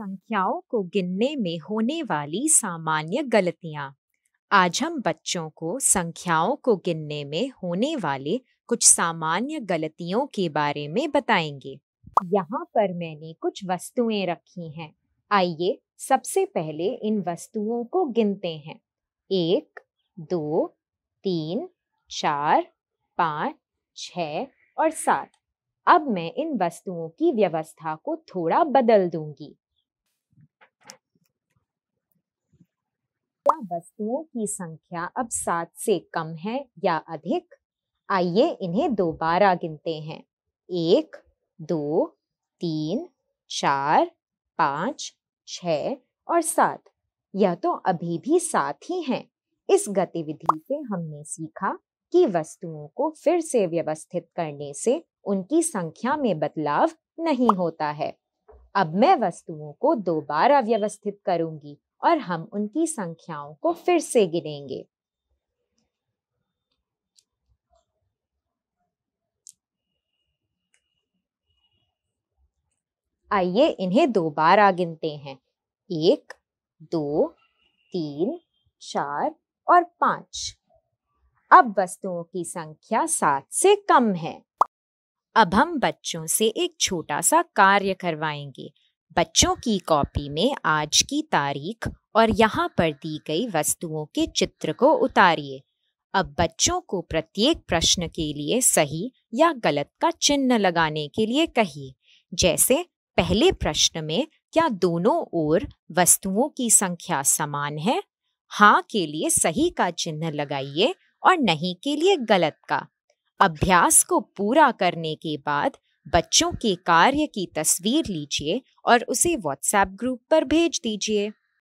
संख्याओं को गिनने में होने वाली सामान्य गलतियाँ। आज हम बच्चों को संख्याओं को गिनने में होने वाले कुछ सामान्य गलतियों के बारे में बताएंगे। यहाँ पर मैंने कुछ वस्तुएं रखी हैं। आइए सबसे पहले इन वस्तुओं को गिनते हैं। 1, 2, 3, 4, 5, 6 और 7। अब मैं इन वस्तुओं की व्यवस्था को थोड़ा बदल दूंगी। क्या वस्तुओं की संख्या अब 7 से कम है या अधिक? आइए इन्हें दोबारा गिनते हैं। 1, 2, 3, 4, 5, 6 और 7। यह तो अभी भी 7 ही हैं। इस गतिविधि से हमने सीखा कि वस्तुओं को फिर से व्यवस्थित करने से उनकी संख्या में बदलाव नहीं होता है। अब मैं वस्तुओं को दोबारा व्यवस्थित करूंगी और हम उनकी संख्याओं को फिर से गिनेंगे। 1, इन्हें दोबारा गिनते हैं। 1, 2, 3, 4 और 5। अब वस्तुओं की संख्या 7 से कम है। अब हम बच्चों से एक छोटा सा कार्य करवाएंगे। बच्चों की कॉपी में आज की तारीख और यहाँ पर दी गई वस्तुओं के चित्र को उतारिए। अब बच्चों को प्रत्येक प्रश्न के लिए सही या गलत का चिन्ह लगाने के लिए कहिए। जैसे पहले प्रश्न में क्या दोनों ओर वस्तुओं की संख्या समान है? हाँ के लिए सही का चिन्ह लगाइए और नहीं के लिए गलत का। अभ्यास को पूरा करने के बाद बच्चों के कार्य की तस्वीर लीजिए और उसे व्हाट्सएप ग्रुप पर भेज दीजिए।